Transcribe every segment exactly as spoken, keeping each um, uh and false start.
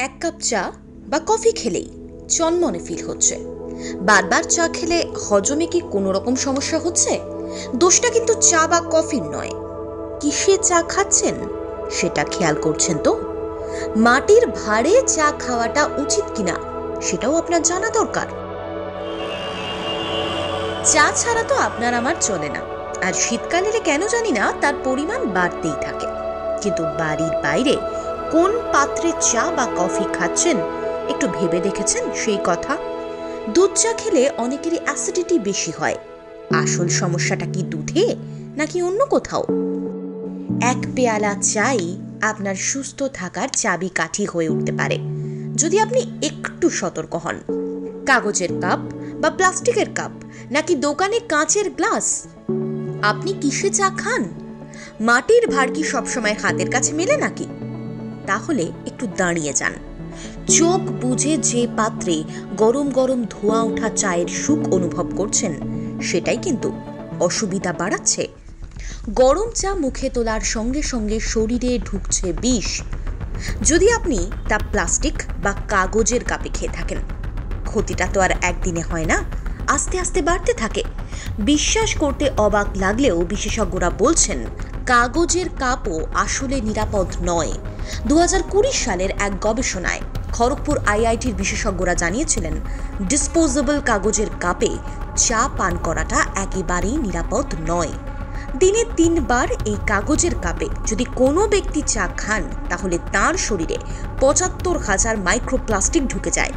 एक कप चा बा कफी खेलेई चनमने फिल होच्छे। बार बार चा खेले हजमे की कोनो रकम समस्या होच्छे? दोषटा किन्तु चा बा कफिर नय। किसे चा खाচ্ছেন সেটা খেয়াল করছেন তো? মাটির ভাঁড়ে চা খাওয়াটা উচিত কিনা সেটাও আপনার জানা দরকার। চা ছাড়া তো আপনার আমার চলে না। আর শীতকালে কেন জানি না তার পরিমাণ বাড়তেই থাকে। কিন্তু বাড়ির বাইরে কোন পাত্রে চা বা কফি খাচ্ছেন একটু ভেবে দেখেছেন সেই কথা? দুধ চা খেলে অনেকেরই অ্যাসিডিটি বেশি হয়। আসল সমস্যাটা কি দুধে নাকি অন্য কোথাও? এক পেয়ালা চাই আপনার সুস্থ থাকার চাবি কাঠি হয়ে উঠতে পারে যদি আপনি একটু সতর্ক হন। কাগজের কাপ বা প্লাস্টিকের কাপ নাকি দোকানে কাঁচের গ্লাস, আপনি কিসে চা খান? মাটির ভাঁড় কি সবসময় হাতের কাছে মেলে নাকি? তাহলে একটু দাঁড়িয়ে যান। চোখ বুঝে যে পাত্রে গরম গরম ধোঁয়া ওঠা চায়ের সুখ অনুভব করছেন সেটাই কিন্তু অসুবিধা বাড়াচ্ছে। গরম চা মুখে তোলার সঙ্গে সঙ্গে শরীরে ঢুকছে বিষ যদি আপনি তা প্লাস্টিক বা কাগজের কাপে খেয়ে থাকেন। ক্ষতিটা তো আর একদিনে হয় না, আস্তে আস্তে বাড়তে থাকে। বিশ্বাস করতে অবাক লাগলেও বিশেষজ্ঞরা বলছেন কাগজের কাপও আসলে নিরাপদ নয়। দু হাজার কুড়ি সালের এক গবেষণায় খড়গপুর আইআইটির বিশেষজ্ঞরা জানিয়েছিলেন ডিসপোজেবল কাগজের কাপে চা পান করাটা একেবারেই নিরাপদ নয়। দিনে তিনবার এই কাগজের কাপে যদি কোনো ব্যক্তি চা খান তাহলে তার শরীরে পঁচাত্তর হাজার মাইক্রোপ্লাস্টিক ঢুকে যায়।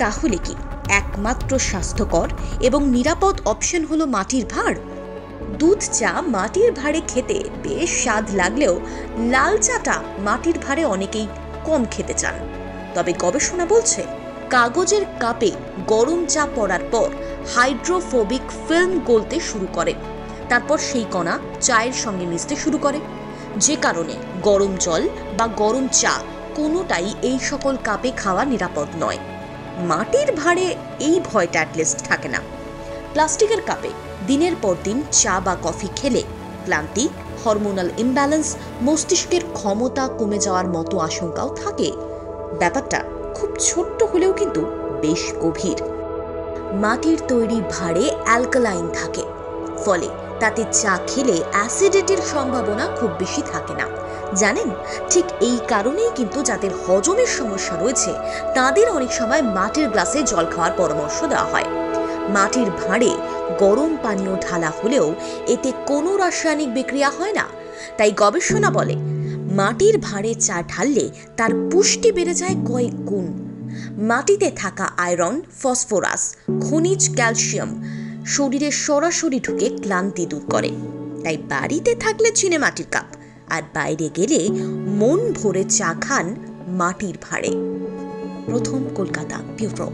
তাহলে কি একমাত্র স্বাস্থ্যকর এবং নিরাপদ অপশন হলো মাটির ভাঁড়? দুধ চা মাটির ভাঁড়ে খেতে বেশ স্বাদ লাগলেও লাল চাটা মাটির ভাঁড়ে অনেকেই কম খেতে চান। তবে গবেষণা বলছে কাগজের কাপে গরম চা পড়ার পর হাইড্রোফোবিক ফিল্ম গলতে শুরু করে, তারপর সেই কণা চায়ের সঙ্গে মিশতে শুরু করে, যে কারণে গরম জল বা গরম চা কোনোটাই এই সকল কাপে খাওয়া নিরাপদ নয়। মাটির ভাঁড়ে এই ভয়টা অ্যাটলিস্ট থাকে না। প্লাস্টিকের কাপে দিনের পর দিন চা বা কফি খেলে ক্লান্তি, হরমোনাল ইমব্যালেন্স, মস্তিষ্কের ক্ষমতা কমে যাওয়ার মতো আশঙ্কাও থাকে। ব্যাপারটা খুব ছোট্ট হলেও কিন্তু বেশ গভীর। মাটির তৈরি ভাঁড়ে অ্যালকালাইন থাকে, ফলে তাতে চা খেলে অ্যাসিডিটির সম্ভাবনা খুব বেশি থাকে না। জানেন, ঠিক এই কারণেই কিন্তু যাদের হজমের সমস্যা রয়েছে তাদের অনেক সময় মাটির গ্লাসে জল খাওয়ার পরামর্শ দেওয়া হয়। মাটির ভাঁড়ে গরম পানীয় ঢালা হলেও এতে কোনো রাসায়নিক বিক্রিয়া হয় না। তাই গবেষণা বলে মাটির ভাঁড়ে চা ঢাললে তার পুষ্টি বেড়ে যায় কয়েক গুণ। মাটিতে থাকা আয়রন, ফসফরাস, খনিজ, ক্যালসিয়াম শরীরে সরাসরি ঢুকে ক্লান্তি দূর করে। তাই বাড়িতে থাকলে চিনে মাটির কাপ, আর বাইরে গেলে মন ভরে চা খান মাটির ভাঁড়ে। প্রথম কলকাতা ব্যুরো।